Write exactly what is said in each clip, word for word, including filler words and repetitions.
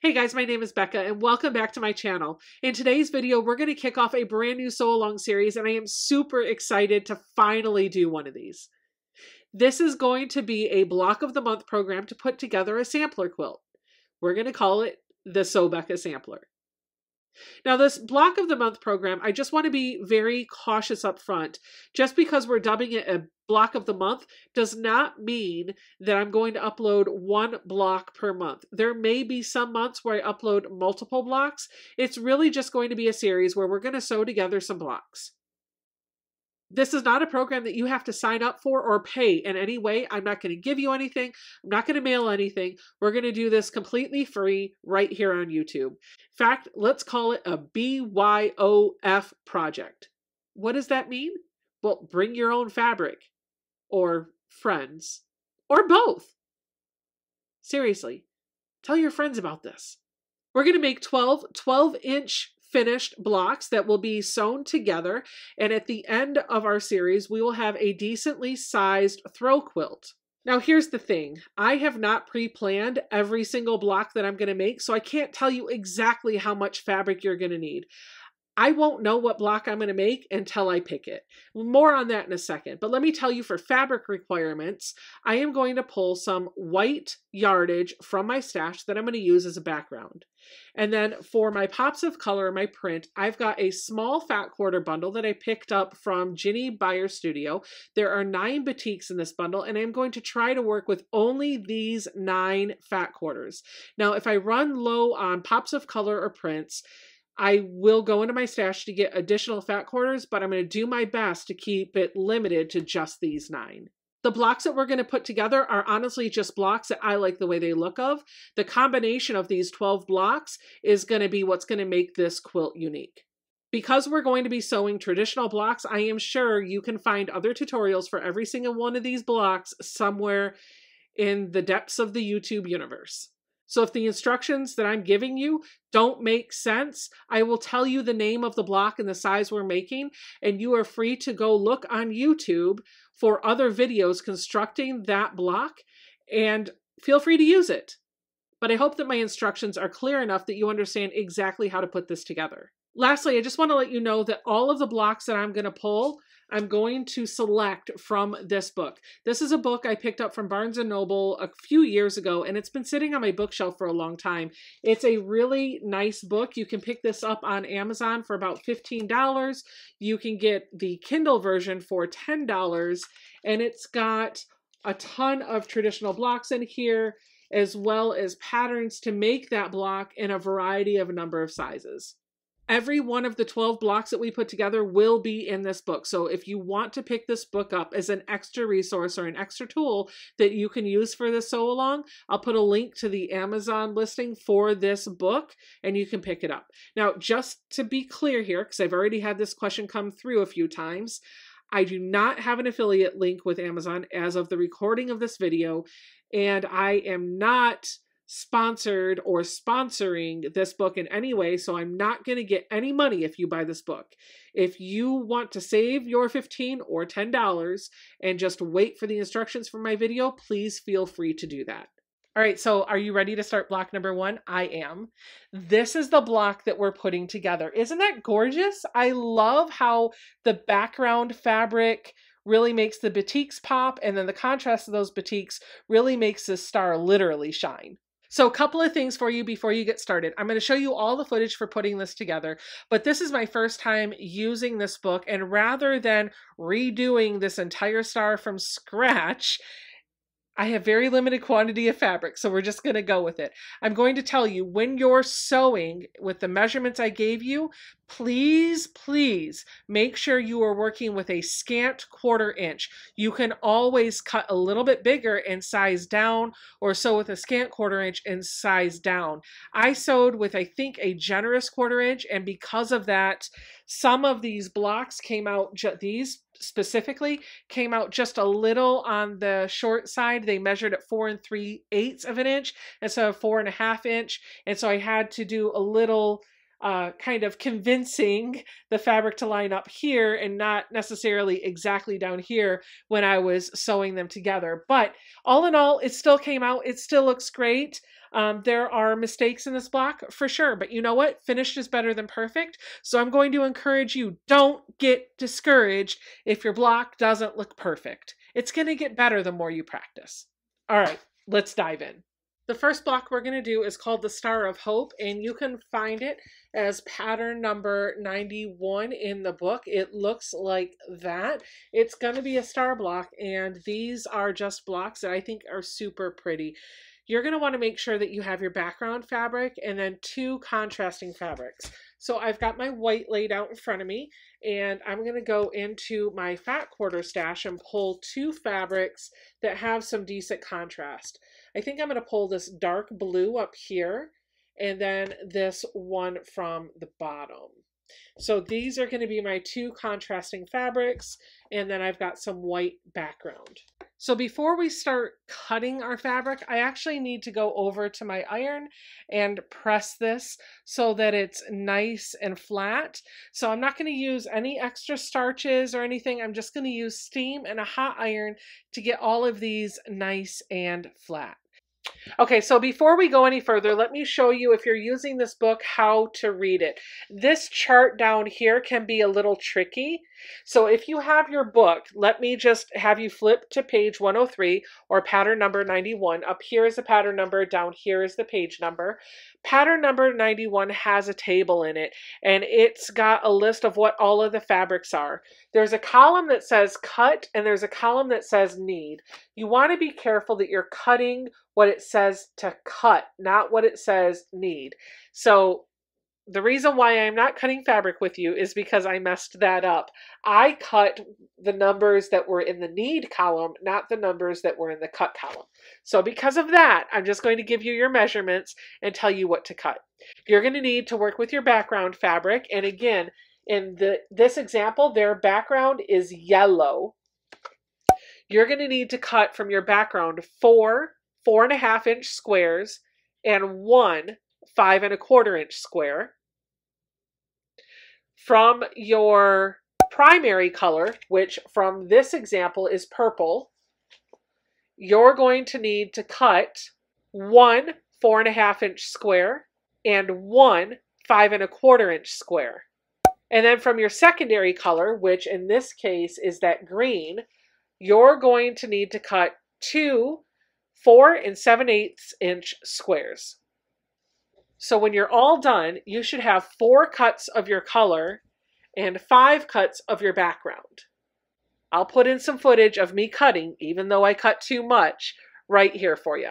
Hey guys, my name is Becca and welcome back to my channel. In today's video, we're going to kick off a brand new sew along series and I am super excited to finally do one of these. This is going to be a block of the month program to put together a sampler quilt. We're going to call it the Sew Becca Sampler. Now this block of the month program, I just want to be very cautious up front. Just because we're dubbing it a block of the month does not mean that I'm going to upload one block per month. There may be some months where I upload multiple blocks. It's really just going to be a series where we're going to sew together some blocks. This is not a program that you have to sign up for or pay in any way. I'm not going to give you anything. I'm not going to mail anything. We're going to do this completely free right here on YouTube. In fact, let's call it a B Y O F project. What does that mean? Well, bring your own fabric or friends or both. Seriously, tell your friends about this. We're going to make twelve twelve-inch finished blocks that will be sewn together, and at the end of our series we will have a decently sized throw quilt. Now here's the thing, I have not pre-planned every single block that I'm going to make, so I can't tell you exactly how much fabric you're going to need. I won't know what block I'm going to make until I pick it. More on that in a second, but let me tell you for fabric requirements, I am going to pull some white yardage from my stash that I'm going to use as a background. And then for my pops of color, my print, I've got a small fat quarter bundle that I picked up from Ginny Beyer Studio. There are nine batiks in this bundle, and I'm going to try to work with only these nine fat quarters. Now, if I run low on pops of color or prints, I will go into my stash to get additional fat quarters, but I'm going to do my best to keep it limited to just these nine. The blocks that we're going to put together are honestly just blocks that I like the way they look of. The combination of these twelve blocks is going to be what's going to make this quilt unique. Because we're going to be sewing traditional blocks, I am sure you can find other tutorials for every single one of these blocks somewhere in the depths of the YouTube universe. So if the instructions that I'm giving you don't make sense, I will tell you the name of the block and the size we're making, and you are free to go look on YouTube for other videos constructing that block, and feel free to use it. But I hope that my instructions are clear enough that you understand exactly how to put this together. Lastly, I just want to let you know that all of the blocks that I'm going to pull, I'm going to select from this book. This is a book I picked up from Barnes and Noble a few years ago, and it's been sitting on my bookshelf for a long time. It's a really nice book. You can pick this up on Amazon for about fifteen dollars. You can get the Kindle version for ten dollars, and it's got a ton of traditional blocks in here, as well as patterns to make that block in a variety of number of sizes. Every one of the twelve blocks that we put together will be in this book. So if you want to pick this book up as an extra resource or an extra tool that you can use for this sew along, I'll put a link to the Amazon listing for this book and you can pick it up. Now, just to be clear here, because I've already had this question come through a few times, I do not have an affiliate link with Amazon as of the recording of this video, and I am not sponsored or sponsoring this book in any way, so I'm not going to get any money if you buy this book. If you want to save your fifteen dollars or ten dollars and just wait for the instructions for my video, please feel free to do that. All right, so are you ready to start block number one? I am. This is the block that we're putting together. Isn't that gorgeous? I love how the background fabric really makes the batiks pop, and then the contrast of those batiks really makes this star literally shine. So a couple of things for you before you get started. I'm going to show you all the footage for putting this together, but this is my first time using this book, and rather than redoing this entire star from scratch, I have very limited quantity of fabric, so we're just going to go with it. I'm going to tell you, when you're sewing with the measurements I gave you, please, please make sure you are working with a scant quarter inch. You can always cut a little bit bigger and size down, or sew with a scant quarter inch and size down. I sewed with, I think, a generous quarter inch, and because of that, some of these blocks came out, these specifically, came out just a little on the short side. They measured at four and three eighths of an inch instead of four and a half inch. And so I had to do a little Uh, kind of convincing the fabric to line up here and not necessarily exactly down here when I was sewing them together. But all in all, it still came out. It still looks great. Um, there are mistakes in this block for sure, but you know what? Finished is better than perfect. So I'm going to encourage you, don't get discouraged if your block doesn't look perfect. It's going to get better the more you practice. All right, let's dive in. The first block we're going to do is called the Star of Hope, and you can find it as pattern number ninety-one in the book. It looks like that. It's going to be a star block, and these are just blocks that I think are super pretty. You're going to want to make sure that you have your background fabric and then two contrasting fabrics. So I've got my white laid out in front of me, and I'm going to go into my fat quarter stash and pull two fabrics that have some decent contrast. I think I'm going to pull this dark blue up here and then this one from the bottom. So these are going to be my two contrasting fabrics, and then I've got some white background. So before we start cutting our fabric, I actually need to go over to my iron and press this so that it's nice and flat. So I'm not going to use any extra starches or anything. I'm just going to use steam and a hot iron to get all of these nice and flat. Okay, so before we go any further, let me show you, if you're using this book, how to read it. This chart down here can be a little tricky. So if you have your book, let me just have you flip to page one oh three or pattern number ninety-one. Up here is the pattern number, down here is the page number. Pattern number ninety-one has a table in it, and it's got a list of what all of the fabrics are. There's a column that says cut, and there's a column that says need. You want to be careful that you're cutting what it says to cut, not what it says need. So the reason why I'm not cutting fabric with you is because I messed that up. I cut the numbers that were in the need column, not the numbers that were in the cut column. So because of that, I'm just going to give you your measurements and tell you what to cut. You're going to need to work with your background fabric. And again, in the, this example, their background is yellow. You're going to need to cut from your background four four and a half inch squares and one five and a quarter inch square. From your primary color, which from this example is purple, you're going to need to cut one four and a half inch square and one five and a quarter inch square. And then from your secondary color, which in this case is that green, you're going to need to cut two four and seven eighths inch squares. So when you're all done, you should have four cuts of your color and five cuts of your background. I'll put in some footage of me cutting, even though I cut too much, right here for you.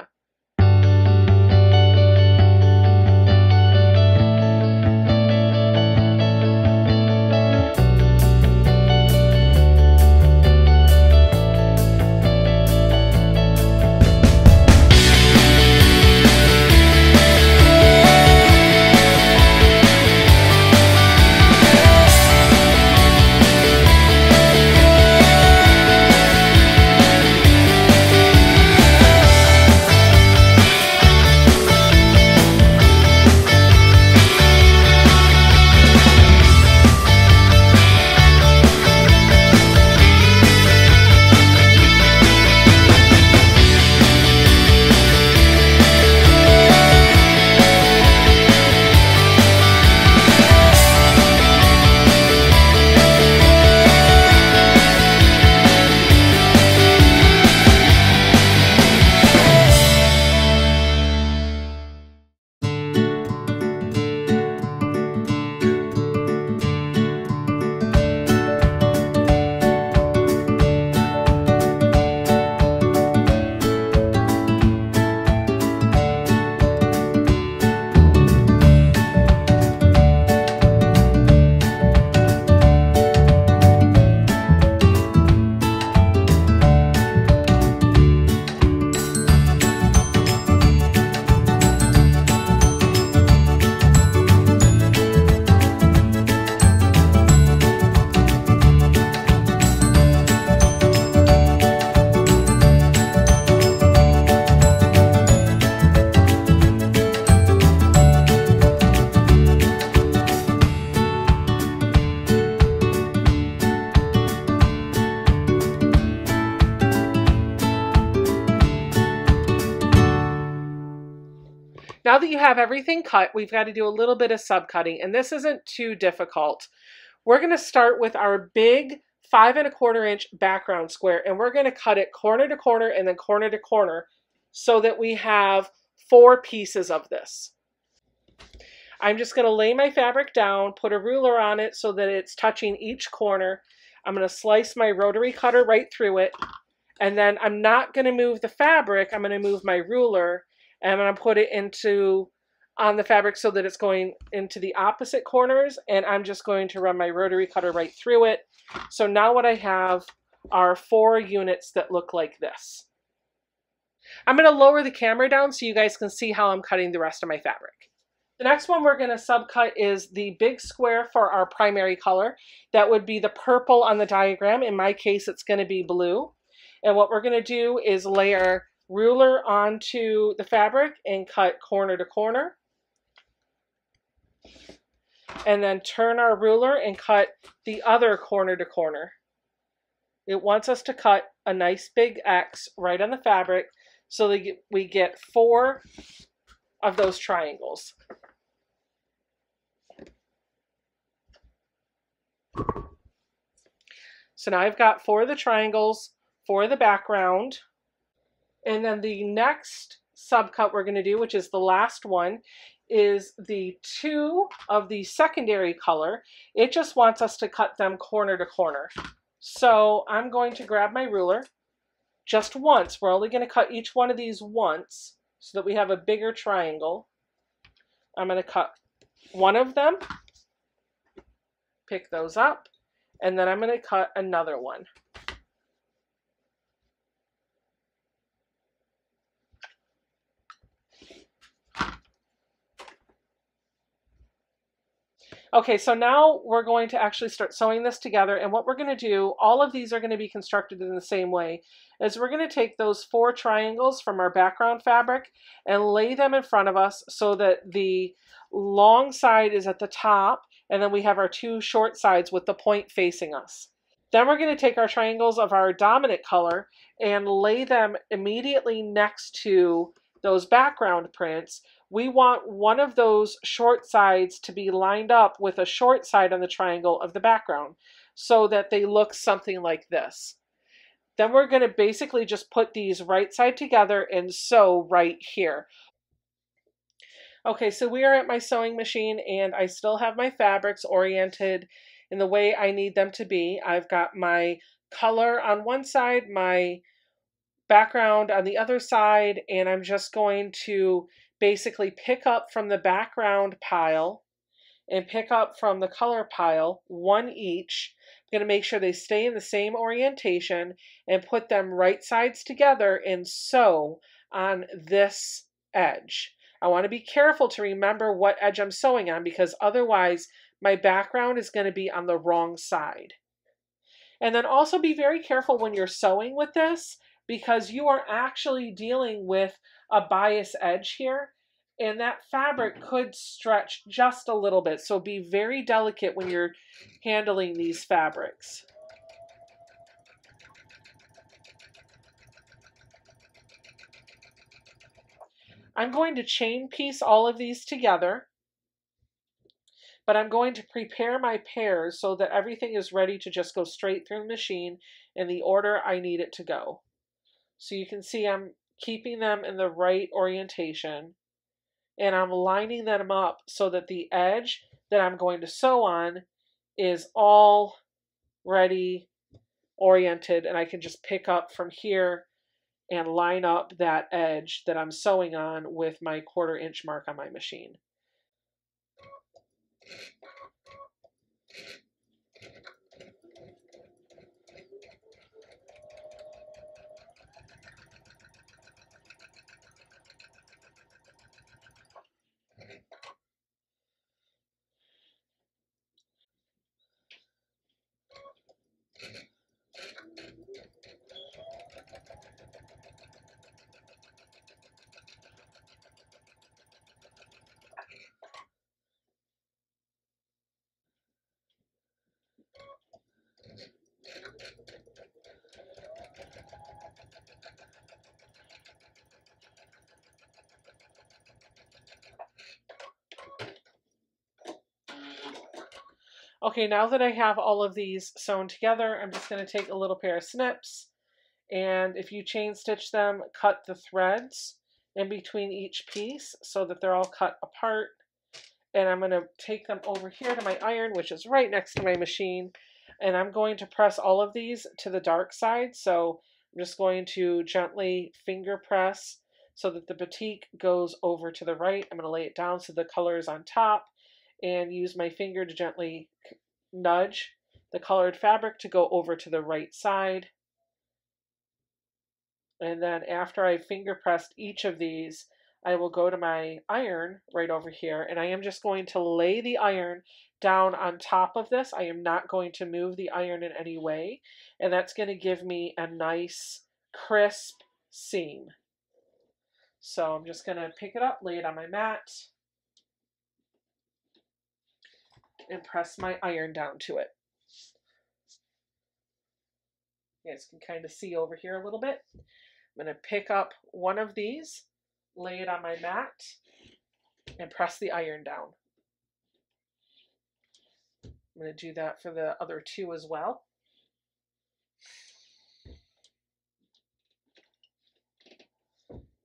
Now that you have everything cut, we've got to do a little bit of subcutting, and this isn't too difficult. We're going to start with our big five and a quarter inch background square, and we're going to cut it corner to corner and then corner to corner so that we have four pieces of this. I'm just going to lay my fabric down, put a ruler on it so that it's touching each corner. I'm going to slice my rotary cutter right through it, and then I'm not going to move the fabric. I'm going to move my ruler, and I'm going to put it into on the fabric so that it's going into the opposite corners, and I'm just going to run my rotary cutter right through it. So now what I have are four units that look like this. I'm going to lower the camera down so you guys can see how I'm cutting the rest of my fabric. The next one we're going to subcut is the big square for our primary color. That would be the purple on the diagram. In my case, it's going to be blue. And what we're going to do is lay our ruler onto the fabric and cut corner to corner. And then turn our ruler and cut the other corner to corner. It wants us to cut a nice big X right on the fabric so that we get four of those triangles. So now I've got four of the triangles for the background. And then the next subcut we're going to do, which is the last one, is the two of the secondary color. It just wants us to cut them corner to corner. So I'm going to grab my ruler just once. We're only going to cut each one of these once so that we have a bigger triangle. I'm going to cut one of them, pick those up, and then I'm going to cut another one. Okay, so now we're going to actually start sewing this together, and what we're going to do, all of these are going to be constructed in the same way, is we're going to take those four triangles from our background fabric and lay them in front of us so that the long side is at the top, and then we have our two short sides with the point facing us. Then we're going to take our triangles of our dominant color and lay them immediately next to those background prints. We want one of those short sides to be lined up with a short side on the triangle of the background so that they look something like this. Then we're going to basically just put these right side together and sew right here. Okay, so we are at my sewing machine, and I still have my fabrics oriented in the way I need them to be. I've got my color on one side, my background on the other side, and I'm just going to basically pick up from the background pile and pick up from the color pile, one each. I'm going to make sure they stay in the same orientation and put them right sides together and sew on this edge. I want to be careful to remember what edge I'm sewing on, because otherwise my background is going to be on the wrong side. And then also be very careful when you're sewing with this, because you are actually dealing with a bias edge here, and that fabric could stretch just a little bit. So be very delicate when you're handling these fabrics. I'm going to chain piece all of these together, but I'm going to prepare my pairs so that everything is ready to just go straight through the machine in the order I need it to go. So you can see I'm keeping them in the right orientation, and I'm lining them up so that the edge that I'm going to sew on is all ready oriented, and I can just pick up from here and line up that edge that I'm sewing on with my quarter inch mark on my machine. Okay, now that I have all of these sewn together, I'm just going to take a little pair of snips, and if you chain stitch them, cut the threads in between each piece so that they're all cut apart. And I'm going to take them over here to my iron, which is right next to my machine, and I'm going to press all of these to the dark side. So I'm just going to gently finger press so that the batik goes over to the right. I'm going to lay it down so the color is on top and use my finger to gently nudge the colored fabric to go over to the right side. And then after I finger pressed each of these, I will go to my iron right over here, and I am just going to lay the iron down on top of this. I am not going to move the iron in any way, and that's going to give me a nice crisp seam. So I'm just going to pick it up, lay it on my mat, and press my iron down to it. You guys can kind of see over here a little bit. I'm going to pick up one of these, lay it on my mat, and press the iron down. I'm going to do that for the other two as well.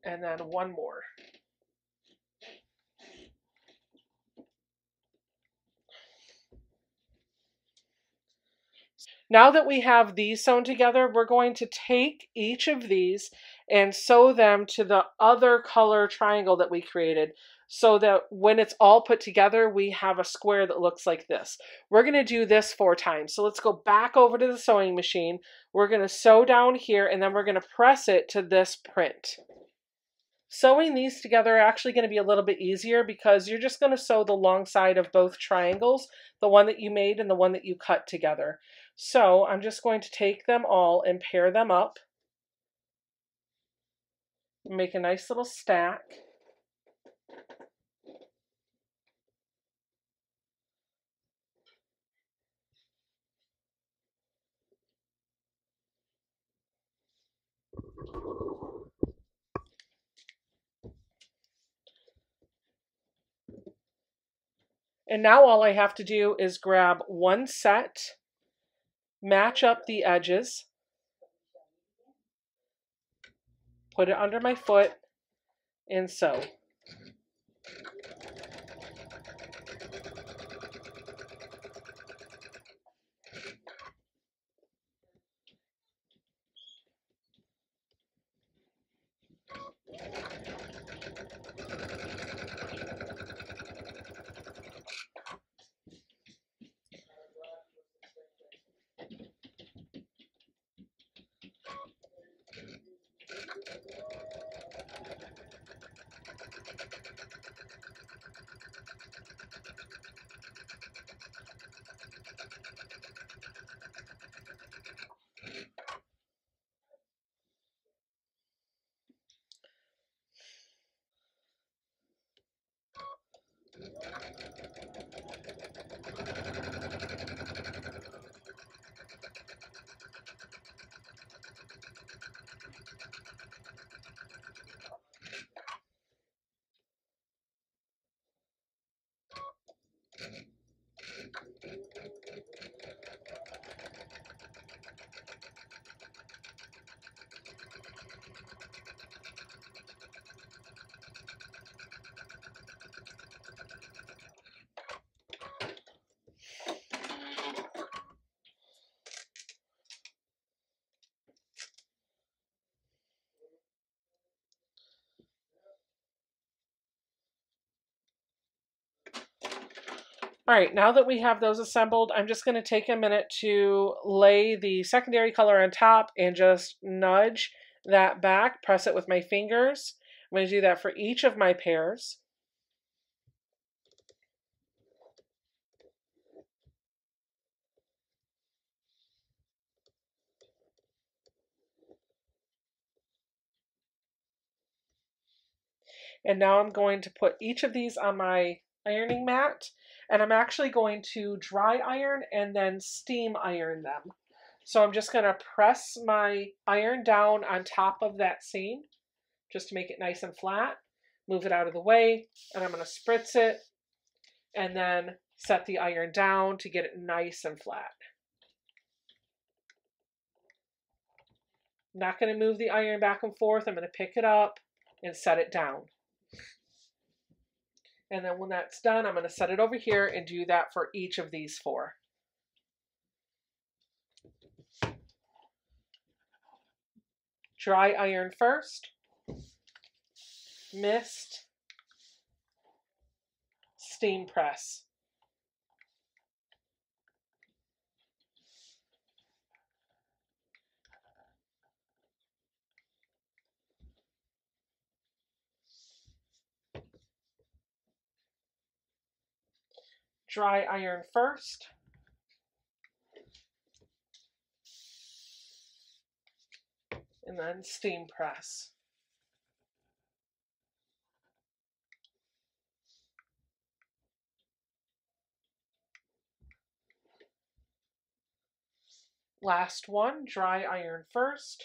And then one more. Now that we have these sewn together, we're going to take each of these and sew them to the other color triangle that we created so that when it's all put together, we have a square that looks like this. We're going to do this four times. So let's go back over to the sewing machine. We're going to sew down here, and then we're going to press it to this print. Sewing these together are actually going to be a little bit easier because you're just going to sew the long side of both triangles, the one that you made and the one that you cut together. So I'm just going to take them all and pair them up. Make a nice little stack. And now all I have to do is grab one set, match up the edges, put it under my foot, and sew. All right, now that we have those assembled, I'm just going to take a minute to lay the secondary color on top and just nudge that back, press it with my fingers. I'm going to do that for each of my pairs. And now I'm going to put each of these on my ironing mat, and I'm actually going to dry iron and then steam iron them. So I'm just going to press my iron down on top of that seam just to make it nice and flat, move it out of the way, and I'm going to spritz it and then set the iron down to get it nice and flat. Not going to move the iron back and forth. I'm going to pick it up and set it down. And then when that's done, I'm going to set it over here and do that for each of these four. Dry iron first, mist, steam press. Dry iron first, and then steam press. Last one, dry iron first,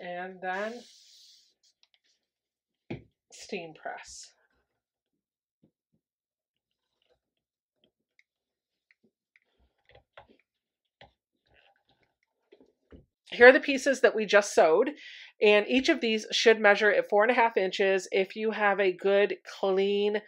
and then steam press. Here are the pieces that we just sewed, and each of these should measure at four and a half inches if you have a good clean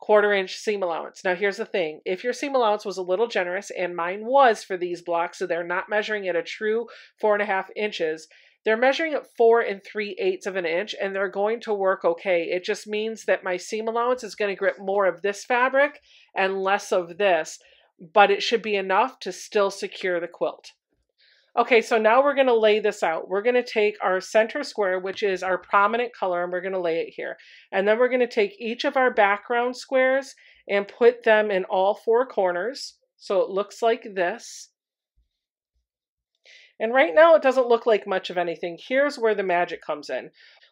quarter inch seam allowance. Now here's the thing, if your seam allowance was a little generous, and mine was for these blocks, so they're not measuring at a true four and a half inches. They're measuring at four and three eighths of an inch, and they're going to work okay. It just means that my seam allowance is going to grip more of this fabric and less of this, but it should be enough to still secure the quilt. Okay, so now we're going to lay this out. We're going to take our center square, which is our prominent color, and we're going to lay it here. And then we're going to take each of our background squares and put them in all four corners. So it looks like this. And right now it doesn't look like much of anything. Here's where the magic comes in.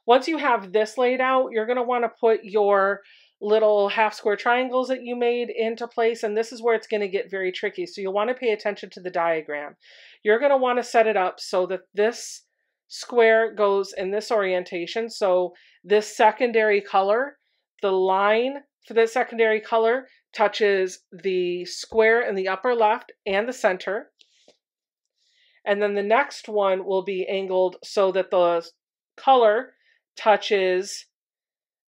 Once you have this laid out, you're going to want to put your little half square triangles that you made into place, and this is where it's going to get very tricky. So you'll want to pay attention to the diagram. You're going to want to set it up so that this square goes in this orientation. So this secondary color, the line for the secondary color touches the square in the upper left and the center. And then the next one will be angled so that the color touches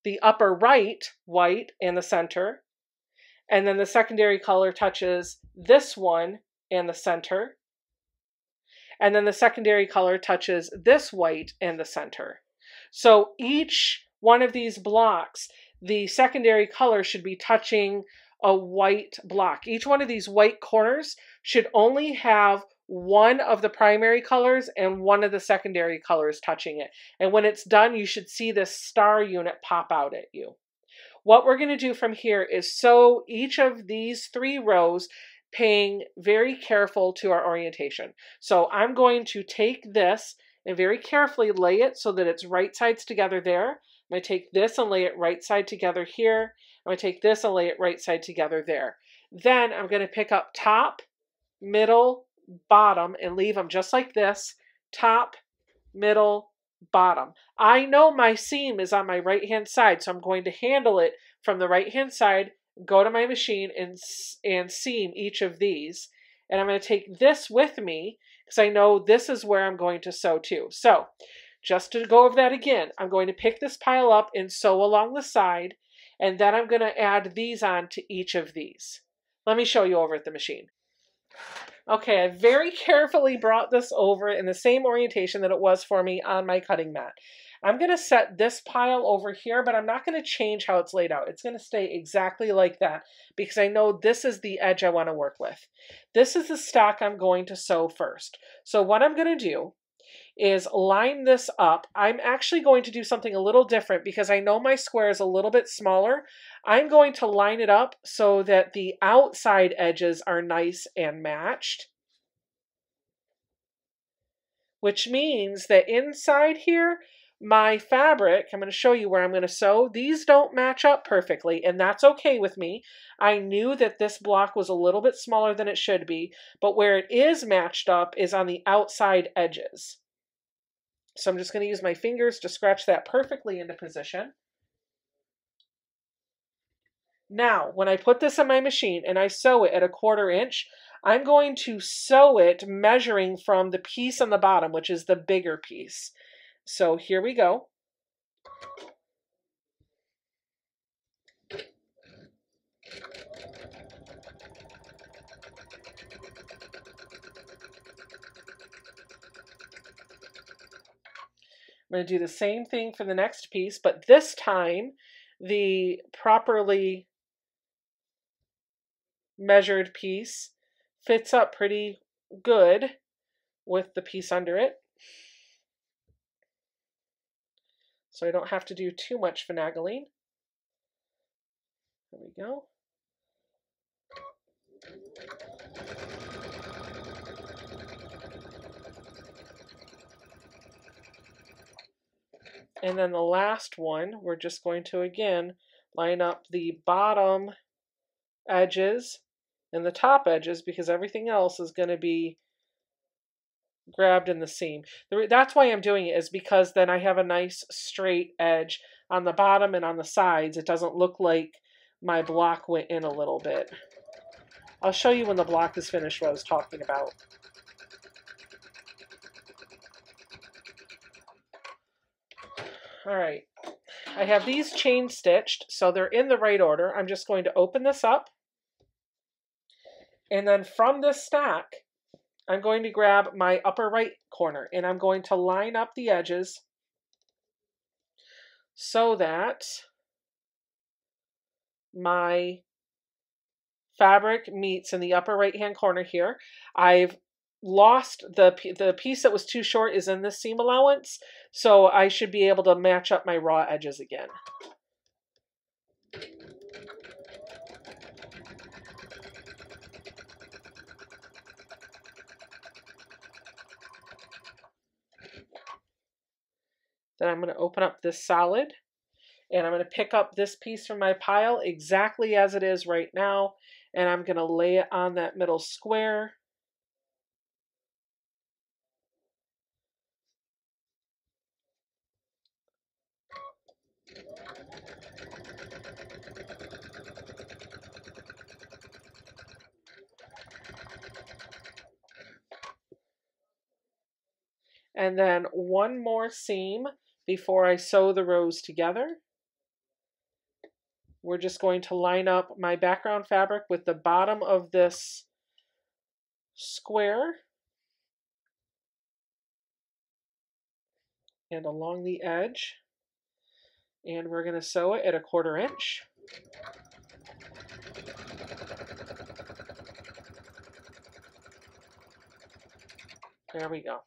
the upper right, white, and the center. And then the secondary color touches this one and the center. And then the secondary color touches this white and the center. So each one of these blocks, the secondary color should be touching a white block. Each one of these white corners should only have one of the primary colors and one of the secondary colors touching it. And when it's done, you should see this star unit pop out at you. What we're going to do from here is sew each of these three rows, paying very careful to our orientation. So I'm going to take this and very carefully lay it so that it's right sides together there. I'm going to take this and lay it right side together here. I'm going to take this and lay it right side together there. Then I'm going to pick up top, middle, bottom, and leave them just like this, top, middle, bottom. I know my seam is on my right hand side, so I'm going to handle it from the right hand side, go to my machine and and seam each of these, and I'm going to take this with me because I know this is where I'm going to sew to. So just to go over that again, I'm going to pick this pile up and sew along the side, and then I'm going to add these on to each of these. Let me show you over at the machine. Okay, I very carefully brought this over in the same orientation that it was for me on my cutting mat. I'm going to set this pile over here, but I'm not going to change how it's laid out. It's going to stay exactly like that because I know this is the edge I want to work with. This is the stock I'm going to sew first. So what I'm going to do is line this up. I'm actually going to do something a little different because I know my square is a little bit smaller. I'm going to line it up so that the outside edges are nice and matched, which means that inside here, my fabric, I'm going to show you where I'm going to sew. These don't match up perfectly, and that's okay with me. I knew that this block was a little bit smaller than it should be, but where it is matched up is on the outside edges. So I'm just going to use my fingers to scratch that perfectly into position. Now, when I put this in my machine and I sew it at a quarter inch, I'm going to sew it measuring from the piece on the bottom, which is the bigger piece. So here we go. I'm going to do the same thing for the next piece, but this time the properly measured piece fits up pretty good with the piece under it. So I don't have to do too much finagling. There we go. And then the last one, we're just going to, again, line up the bottom edges and the top edges, because everything else is going to be grabbed in the seam. That's why I'm doing it, is because then I have a nice straight edge on the bottom and on the sides. It doesn't look like my block went in a little bit. I'll show you when the block is finished what I was talking about. All right, I have these chain stitched, so they're in the right order. I'm just going to open this up, and then from this stack, I'm going to grab my upper right corner, and I'm going to line up the edges so that my fabric meets in the upper right-hand corner here. I've lost the the piece that was too short is in the seam allowance, so I should be able to match up my raw edges again. Then I'm going to open up this solid, and I'm going to pick up this piece from my pile exactly as it is right now, and I'm going to lay it on that middle square. And then one more seam before I sew the rows together. We're just going to line up my background fabric with the bottom of this square and along the edge. And we're going to sew it at a quarter inch. There we go.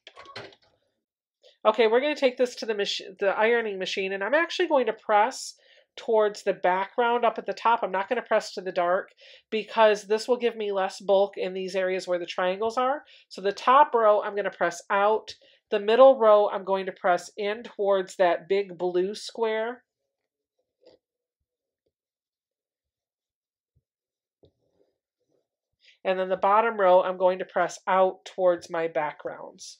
Okay, we're going to take this to the machine, the ironing machine, and I'm actually going to press towards the background up at the top. I'm not going to press to the dark because this will give me less bulk in these areas where the triangles are. So the top row, I'm going to press out. The middle row, I'm going to press in towards that big blue square. And then the bottom row, I'm going to press out towards my backgrounds.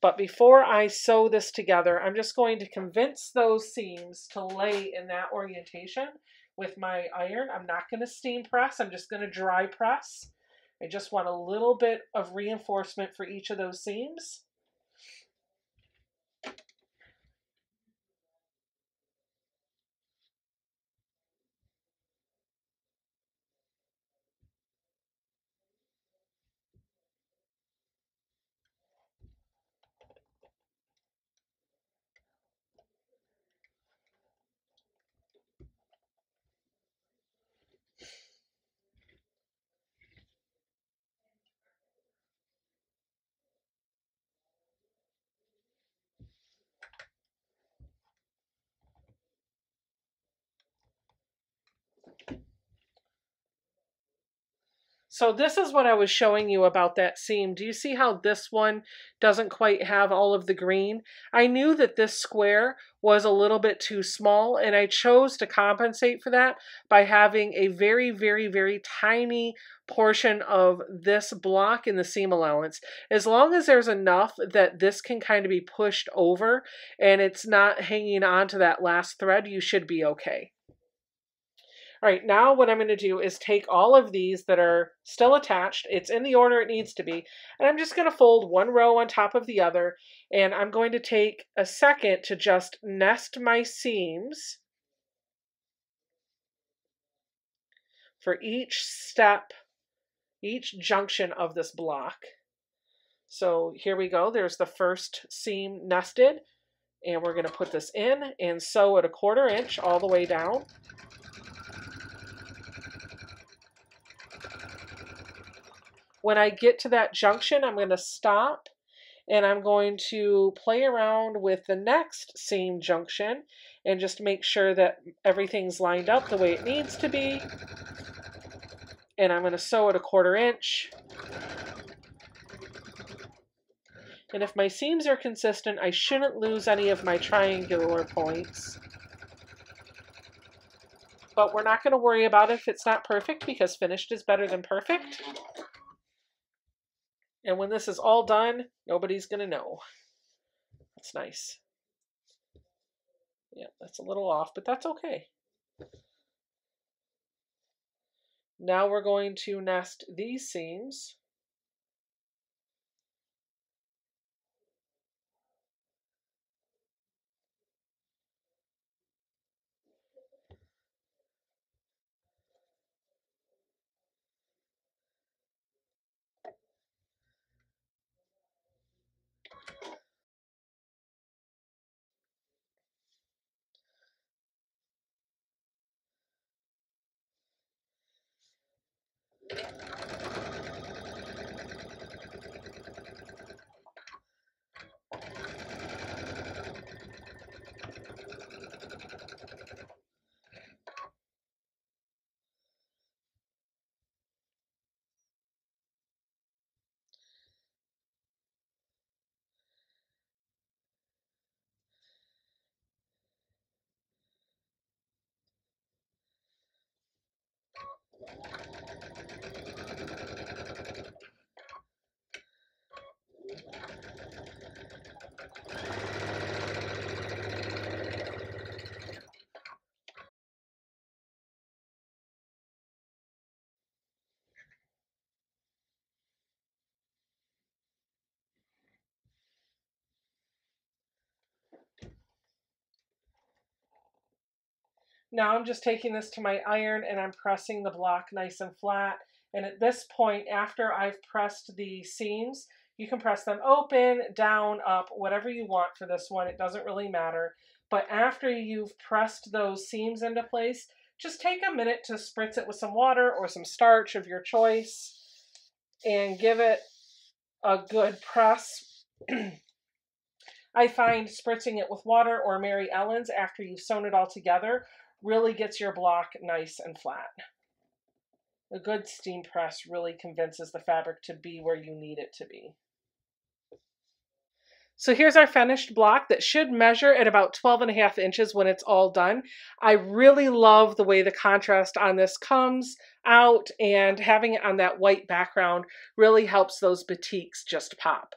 But before I sew this together, I'm just going to convince those seams to lay in that orientation with my iron. I'm not going to steam press. I'm just going to dry press. I just want a little bit of reinforcement for each of those seams. So this is what I was showing you about that seam. Do you see how this one doesn't quite have all of the green? I knew that this square was a little bit too small, and I chose to compensate for that by having a very, very, very tiny portion of this block in the seam allowance. As long as there's enough that this can kind of be pushed over and it's not hanging on to that last thread, you should be okay. All right, now what I'm going to do is take all of these that are still attached. It's in the order it needs to be. And I'm just going to fold one row on top of the other. And I'm going to take a second to just nest my seams for each step, each junction of this block. So here we go. There's the first seam nested. And we're going to put this in and sew at a quarter inch all the way down. When I get to that junction, I'm going to stop and I'm going to play around with the next seam junction and just make sure that everything's lined up the way it needs to be. And I'm going to sew it a quarter inch. And if my seams are consistent, I shouldn't lose any of my triangular points. But we're not going to worry about if it's not perfect, because finished is better than perfect. And when this is all done, nobody's going to know. That's nice. Yeah, that's a little off, but that's okay. Now we're going to nest these seams. Now I'm just taking this to my iron and I'm pressing the block nice and flat. And at this point, after I've pressed the seams, you can press them open, down, up, whatever you want for this one. It doesn't really matter. But after you've pressed those seams into place, just take a minute to spritz it with some water or some starch of your choice and give it a good press. I find spritzing it with water or Mary Ellen's after you've sewn it all together really gets your block nice and flat. A good steam press really convinces the fabric to be where you need it to be. So here's our finished block that should measure at about twelve and a half inches when it's all done. I really love the way the contrast on this comes out, and having it on that white background really helps those batiks just pop.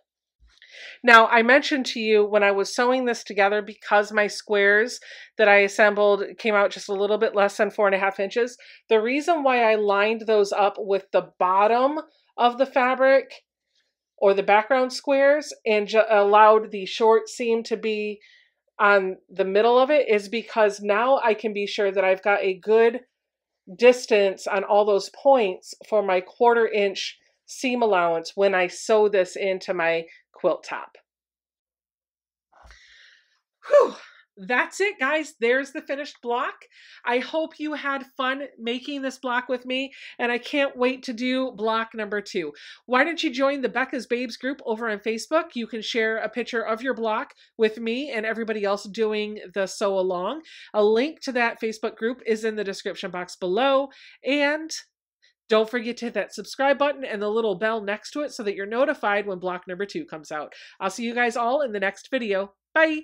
Now, I mentioned to you when I was sewing this together, because my squares that I assembled came out just a little bit less than four and a half inches, the reason why I lined those up with the bottom of the fabric or the background squares and allowed the short seam to be on the middle of it is because now I can be sure that I've got a good distance on all those points for my quarter inch seam allowance when I sew this into my quilt top. Whew. That's it, guys. There's the finished block. I hope you had fun making this block with me, and I can't wait to do block number two. Why don't you join the Becca's Babes group over on Facebook? You can share a picture of your block with me and everybody else doing the sew along. A link to that Facebook group is in the description box below, and Don't forget to hit that subscribe button and the little bell next to it so that you're notified when block number two comes out. I'll see you guys all in the next video. Bye!